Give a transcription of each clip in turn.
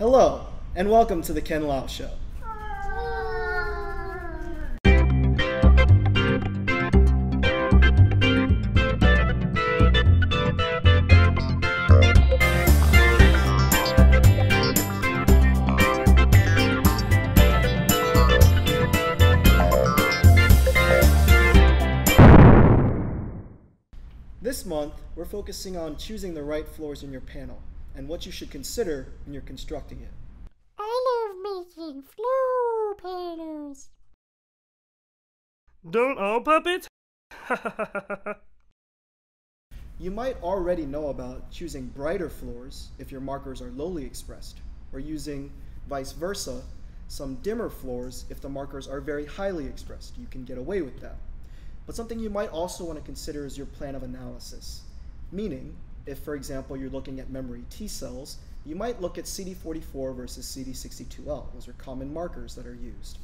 Hello, and welcome to the Ken Lau Show. This month, we're focusing on choosing the right floors in your panel and what you should consider when you're constructing it. I love making floor panels. Don't all puppets? You might already know about choosing brighter floors if your markers are lowly expressed, or using, vice versa, some dimmer floors if the markers are very highly expressed. You can get away with that. But something you might also want to consider is your plan of analysis. Meaning, if for example you're looking at memory T cells, you might look at CD44 versus CD62L. Those are common markers that are used.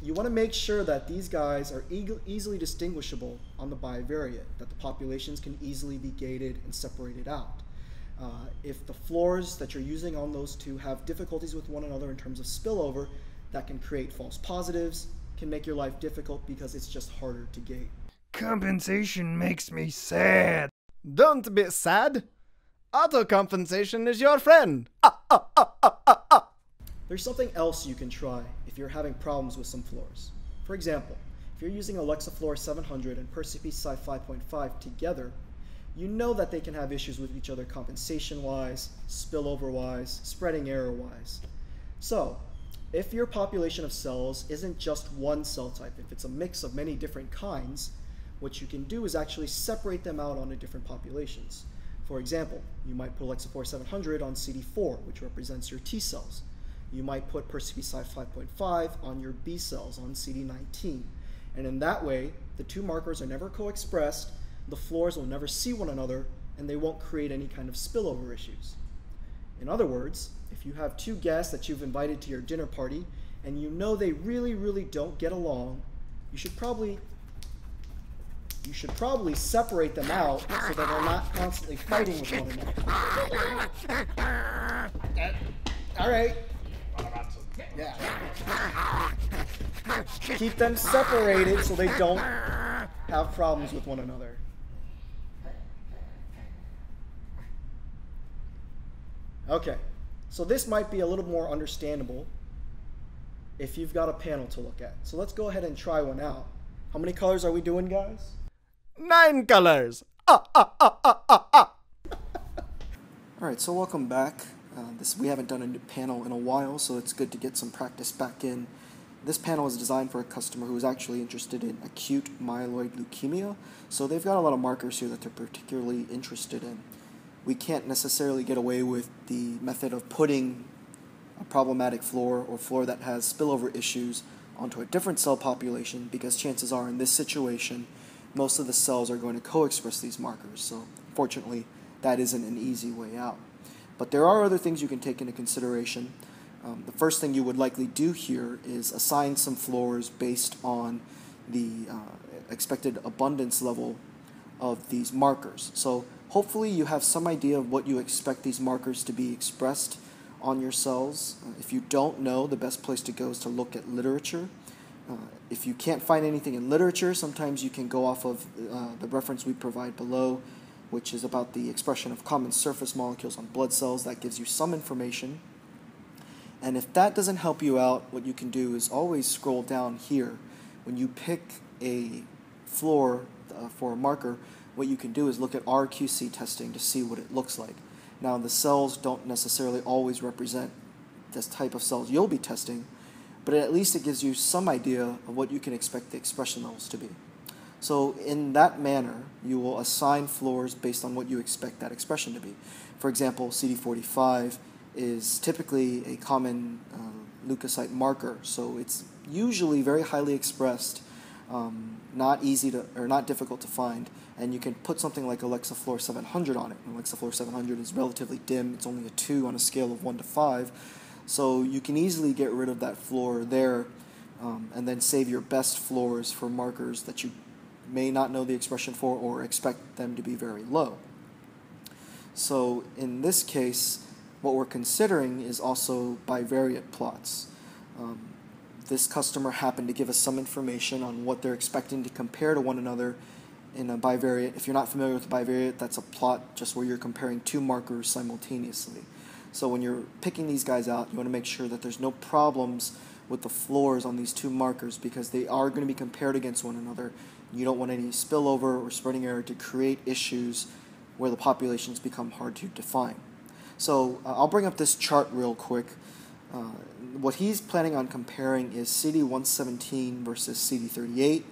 You want to make sure that these guys are easily distinguishable on the bivariate, that the populations can easily be gated and separated out. If the floors that you're using on those two have difficulties with one another in terms of spillover, that can create false positives, can make your life difficult because it's just harder to gate. Compensation makes me sad. Don't be sad. Autocompensation is your friend. There's something else you can try if you're having problems with some floors. For example, if you're using Alexa Fluor 700 and PerCP-Cy5.5 together, you know that they can have issues with each other compensation-wise, spillover-wise, spreading error-wise. So, if your population of cells isn't just one cell type, if it's a mix of many different kinds, what you can do is actually separate them out onto different populations. For example, you might put Alexa Fluor 700 on CD4, which represents your T cells. You might put PerCP-Cy5.5 on your B cells on CD19. And in that way, the two markers are never co-expressed, the floors will never see one another, and they won't create any kind of spillover issues. In other words, if you have two guests that you've invited to your dinner party and you know they really don't get along, you should probably separate them out so that they're not constantly fighting with one another. All right. Yeah. Keep them separated so they don't have problems with one another. Okay, so this might be a little more understandable if you've got a panel to look at. So let's go ahead and try one out. How many colors are we doing, guys? 9 colors! Alright, so welcome back. We haven't done a new panel in a while, so it's good to get some practice back in. This panel is designed for a customer who is actually interested in acute myeloid leukemia, so they've got a lot of markers here that they're particularly interested in. We can't necessarily get away with the method of putting a problematic floor or floor that has spillover issues onto a different cell population because chances are in this situation most of the cells are going to co-express these markers. So fortunately that isn't an easy way out. But there are other things you can take into consideration. The first thing you would likely do here is assign some floors based on the expected abundance level of these markers. So hopefully you have some idea of what you expect these markers to be expressed on your cells. If you don't know, the best place to go is to look at literature. If you can't find anything in literature, sometimes you can go off of the reference we provide below, which is about the expression of common surface molecules on blood cells. That gives you some information. And if that doesn't help you out, what you can do is always scroll down here. When you pick a floor for a marker, what you can do is look at RQC testing to see what it looks like. Now, the cells don't necessarily always represent this type of cells you'll be testing, but at least it gives you some idea of what you can expect the expression levels to be. So in that manner, you will assign floors based on what you expect that expression to be. For example, CD45 is typically a common leukocyte marker, so it's usually very highly expressed, not difficult to find, and you can put something like Alexa Fluor 700 on it. And Alexa Fluor 700 is relatively dim; it's only a 2 on a scale of 1 to 5, so you can easily get rid of that floor there, and then save your best floors for markers that you may not know the expression for or expect them to be very low. So in this case, what we're considering is also bivariate plots. This customer happened to give us some information on what they're expecting to compare to one another in a bivariate. If you're not familiar with bivariate, that's a plot just where you're comparing two markers simultaneously. So when you're picking these guys out, you want to make sure that there's no problems with the floors on these two markers, because they are going to be compared against one another. You don't want any spillover or spreading error to create issues where the populations become hard to define. So I'll bring up this chart real quick. What he's planning on comparing is CD117 versus CD38,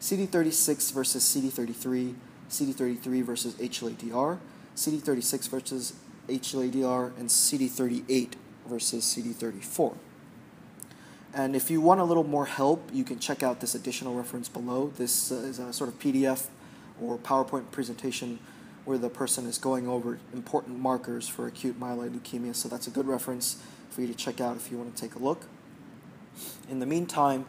CD36 versus CD33, CD33 versus HLADR, CD36 versus HLADR, and CD38 versus CD34. And if you want a little more help, you can check out this additional reference below. This is a sort of PDF or PowerPoint presentation where the person is going over important markers for acute myeloid leukemia, so that's a good reference for you to check out if you want to take a look. In the meantime,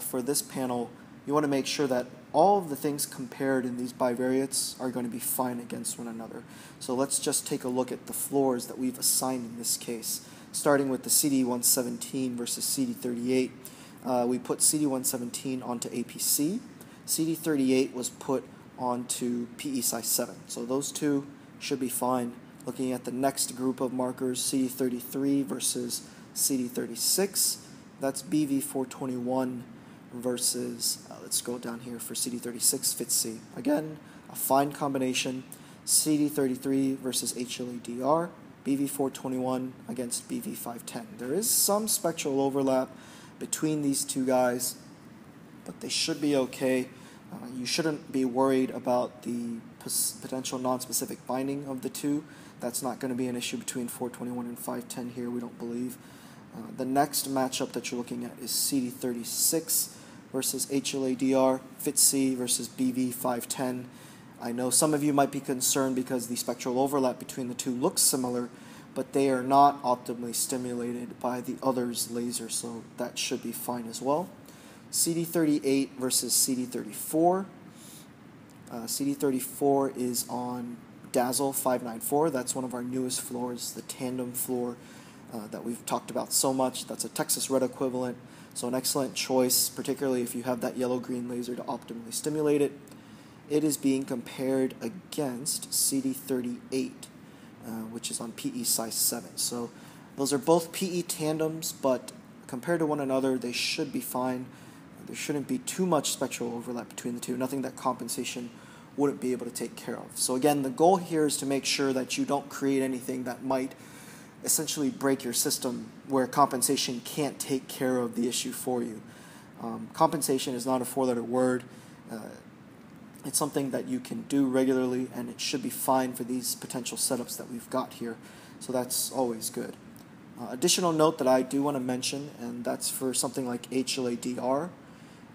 for this panel, you want to make sure that all of the things compared in these bivariates are going to be fine against one another. So let's just take a look at the floors that we've assigned in this case, starting with the CD117 versus CD38. We put CD117 onto APC. CD38 was put onto PE/Cy7. So those two should be fine. Looking at the next group of markers, CD33 versus CD36. That's BV421 versus, let's go down here for CD36, FITC. Again, a fine combination. CD33 versus HLADR. BV421 against BV510. There is some spectral overlap between these two guys, but they should be okay. You shouldn't be worried about the potential non-specific binding of the two. That's not going to be an issue between 421 and 510 here, we don't believe. The next matchup that you're looking at is CD36 versus HLADR, FITC versus BV510. I know some of you might be concerned because the spectral overlap between the two looks similar, but they are not optimally stimulated by the other's laser, so that should be fine as well. CD38 versus CD34. CD34 is on Dazzle 594. That's one of our newest floors, the tandem floor that we've talked about so much. That's a Texas Red equivalent, so an excellent choice, particularly if you have that yellow-green laser to optimally stimulate it. It is being compared against CD38, which is on PE/Cy7. So those are both PE tandems, but compared to one another, they should be fine. There shouldn't be too much spectral overlap between the two, nothing that compensation wouldn't be able to take care of. So again, the goal here is to make sure that you don't create anything that might essentially break your system where compensation can't take care of the issue for you. Compensation is not a four-letter word. It's something that you can do regularly, and it should be fine for these potential setups that we've got here. So that's always good. Additional note that I do want to mention, and that's for something like HLADR.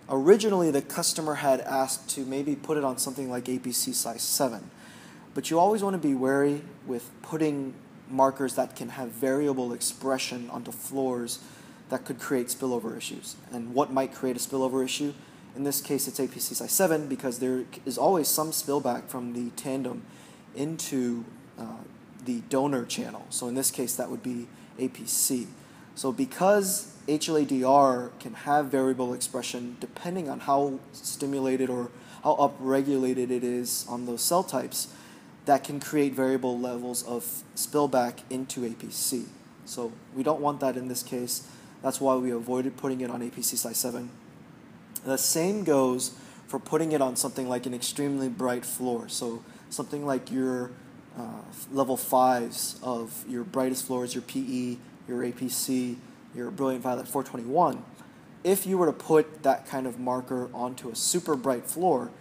Originally, the customer had asked to maybe put it on something like APC-Cy7, but you always want to be wary with putting markers that can have variable expression onto floors that could create spillover issues. And what might create a spillover issue? In this case, it's APC-Cy7, because there is always some spillback from the tandem into the donor channel. So in this case, that would be APC. So because HLADR can have variable expression depending on how stimulated or how upregulated it is on those cell types, that can create variable levels of spillback into APC. So we don't want that in this case. That's why we avoided putting it on APC-Cy7. The same goes for putting it on something like an extremely bright floor. So something like your level 5s of your brightest floors, your PE, your APC, your Brilliant Violet 421. If you were to put that kind of marker onto a super bright floor,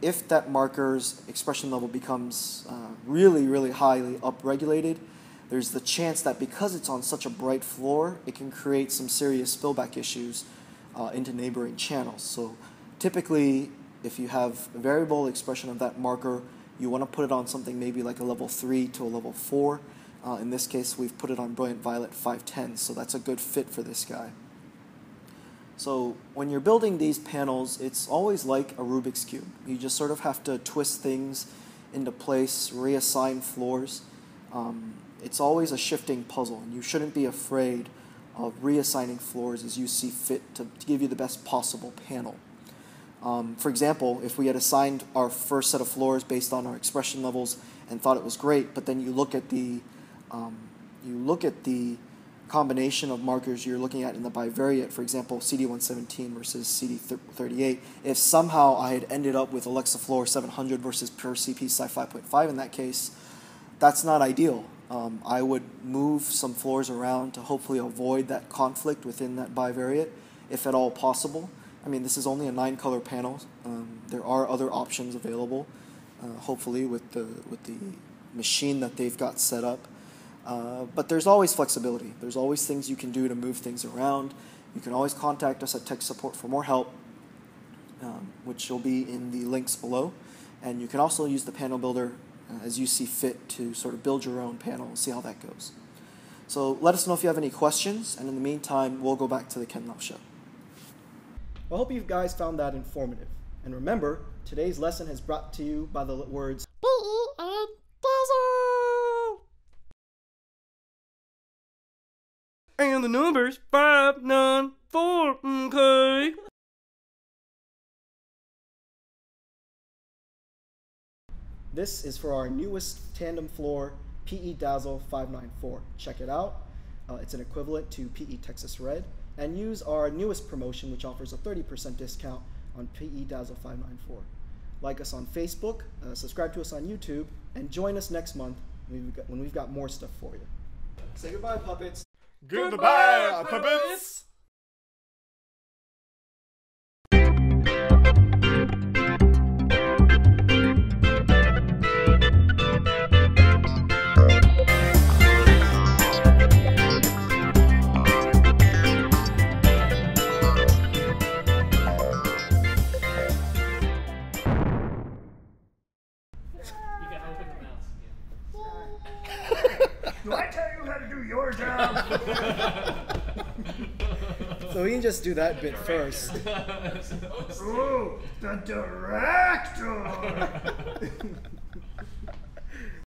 if that marker's expression level becomes really, really highly upregulated, there's the chance that because it's on such a bright floor, it can create some serious spillback issues into neighboring channels. So typically, if you have a variable expression of that marker, you want to put it on something maybe like a level 3 to a level 4. In this case, we've put it on Brilliant Violet 510, so that's a good fit for this guy. So when you're building these panels, it's always like a Rubik's Cube. You just sort of have to twist things into place, reassign floors. It's always a shifting puzzle, and you shouldn't be afraid of reassigning floors as you see fit to give you the best possible panel. For example, if we had assigned our first set of floors based on our expression levels and thought it was great, but then you look at the combination of markers you're looking at in the bivariate, for example, CD117 versus CD38, if somehow I had ended up with Alexa Fluor 700 versus PerCP-Cy5.5 in that case, that's not ideal. I would move some floors around to hopefully avoid that conflict within that bivariate, if at all possible. I mean, this is only a 9-color panel. There are other options available, hopefully with the machine that they've got set up. But there's always flexibility. There's always things you can do to move things around. You can always contact us at tech support for more help, which will be in the links below. And you can also use the panel builder as you see fit to sort of build your own panel and see how that goes. So let us know if you have any questions, and in the meantime, we'll go back to the Ken Lau Show. I hope you guys found that informative. And remember, today's lesson is brought to you by the words PE and Dazzle. And the numbers 594. Okay. This is for our newest tandem floor, PE/Dazzle 594. Check it out. It's an equivalent to PE Texas Red. And use our newest promotion, which offers a 30% discount on PE/Dazzle 594. Like us on Facebook, subscribe to us on YouTube, and join us next month when we've got more stuff for you. Say goodbye, puppets. Goodbye, puppets. So we can just do that bit first. Ooh, the director!